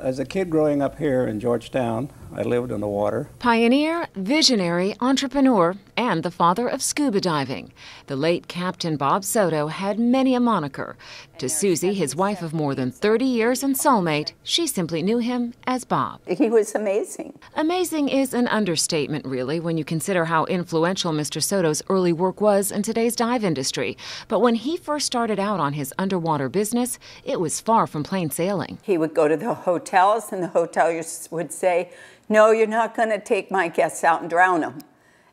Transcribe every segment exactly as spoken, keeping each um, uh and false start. As a kid growing up here in Georgetown, I lived on the water. Pioneer, visionary, entrepreneur, and the father of scuba diving, the late Captain Bob Soto had many a moniker. To Suzy, his wife of more than thirty years and soulmate, she simply knew him as Bob. He was amazing. Amazing is an understatement, really, when you consider how influential Mister Soto's early work was in today's dive industry. But when he first started out on his underwater business, it was far from plain sailing. He would go to the hotel. Hotels, and the hoteliers would say, no, you're not going to take my guests out and drown them.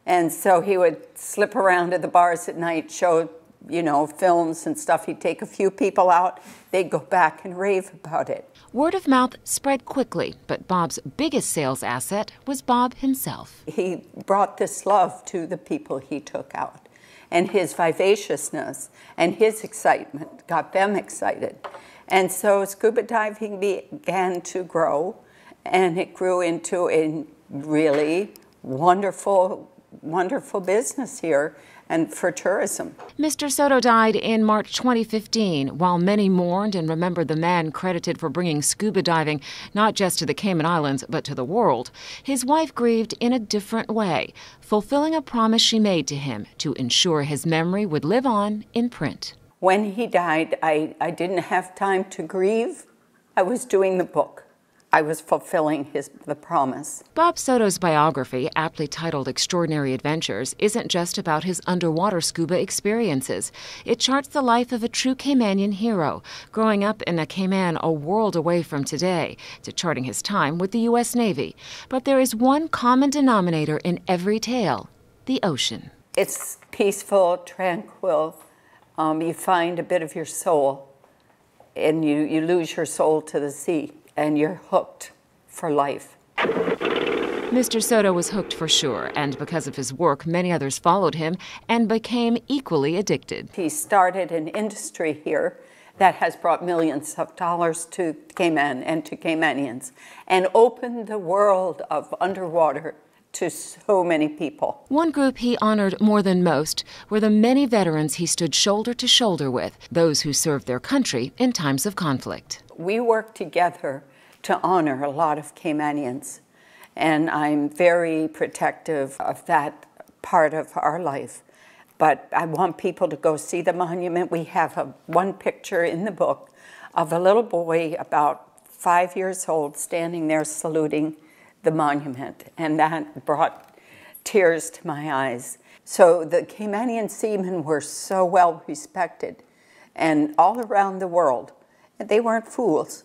And so he would slip around to the bars at night, show, you know, films and stuff. He'd take a few people out. They'd go back and rave about it. Word of mouth spread quickly, but Bob's biggest sales asset was Bob himself. He brought this love to the people he took out, and his vivaciousness and his excitement got them excited. And so scuba diving began to grow, and it grew into a really wonderful, wonderful business here and for tourism. Mister Soto died in March twenty fifteen. While many mourned and remembered the man credited for bringing scuba diving not just to the Cayman Islands but to the world, his wife grieved in a different way, fulfilling a promise she made to him to ensure his memory would live on in print. When he died, I, I didn't have time to grieve. I was doing the book. I was fulfilling his, the promise. Bob Soto's biography, aptly titled Extraordinary Adventures, isn't just about his underwater scuba experiences. It charts the life of a true Caymanian hero, growing up in a Cayman a world away from today, to charting his time with the U S Navy. But there is one common denominator in every tale, the ocean. It's peaceful, tranquil. Um, you find a bit of your soul, and you, you lose your soul to the sea, and you're hooked for life. Mister Soto was hooked for sure, and because of his work, many others followed him and became equally addicted. He started an industry here that has brought millions of dollars to Cayman and to Caymanians, and opened the world of underwater to so many people. One group he honored more than most were the many veterans he stood shoulder to shoulder with, those who served their country in times of conflict. We work together to honor a lot of Caymanians, and I'm very protective of that part of our life. But I want people to go see the monument. We have a, one picture in the book of a little boy about five years old standing there saluting the monument, and that brought tears to my eyes. So the Caymanian seamen were so well respected, and all around the world, and they weren't fools.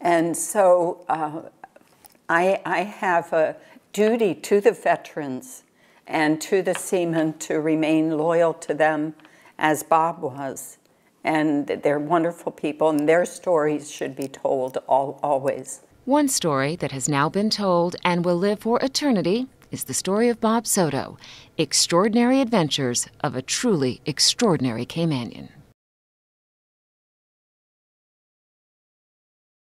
And so uh, I, I have a duty to the veterans and to the seamen to remain loyal to them as Bob was. And they're wonderful people, and their stories should be told all, always. One story that has now been told and will live for eternity is the story of Bob Soto, Extraordinary Adventures of a Truly Extraordinary Caymanian.